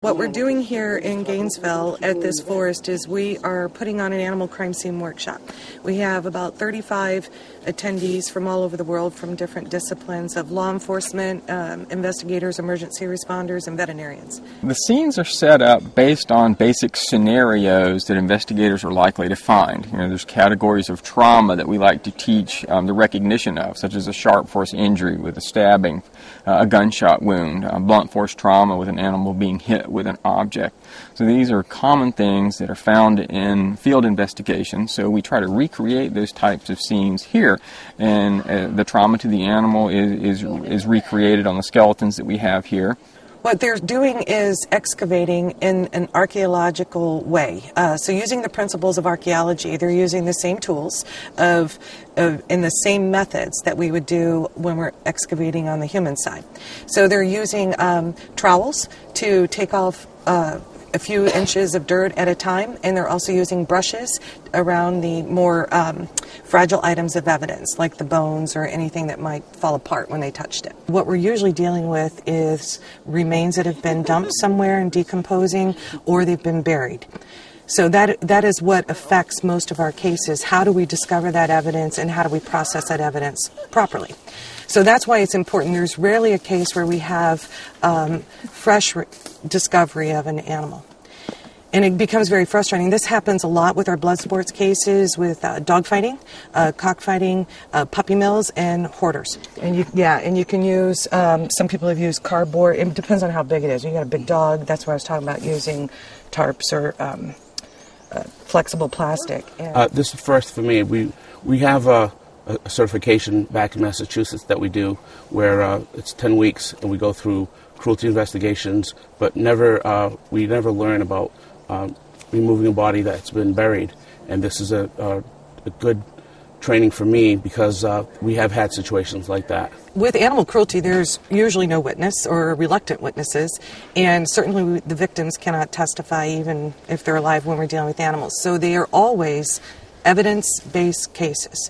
What we're doing here in Gainesville at this forest is we are putting on an animal crime scene workshop. We have about 35 attendees from all over the world from different disciplines of law enforcement, investigators, emergency responders, and veterinarians. The scenes are set up based on basic scenarios that investigators are likely to find. You know, there's categories of trauma that we like to teach the recognition of, such as a sharp force injury with a stabbing, a gunshot wound, blunt force trauma with an animal being hit with an object. So these are common things that are found in field investigations. So we try to recreate those types of scenes here, and the trauma to the animal is recreated on the skeletons that we have here. What they're doing is excavating in an archaeological way. So using the principles of archaeology, they're using the same tools and the same methods that we would do when we're excavating on the human side. So they're using trowels to take off a few inches of dirt at a time, and they're also using brushes around the more fragile items of evidence, like the bones or anything that might fall apart when they touched it. What we're usually dealing with is remains that have been dumped somewhere and decomposing, or they've been buried. So that is what affects most of our cases. How do we discover that evidence, and how do we process that evidence properly? So that's why it's important. There's rarely a case where we have fresh discovery of an animal. And it becomes very frustrating. This happens a lot with our blood sports cases, with dogfighting, cockfighting, puppy mills, and hoarders. And you can use, some people have used cardboard. It depends on how big it is. You got a big dog, that's what I was talking about, using tarps or flexible plastic. This is first for me. We have a certification back in Massachusetts that we do, where it's 10 weeks and we go through cruelty investigations, but we never learn about removing a body that's been buried. And this is a good training for me, because we have had situations like that. With animal cruelty, there's usually no witness or reluctant witnesses, and certainly the victims cannot testify even if they're alive when we're dealing with animals. So they are always evidence-based cases.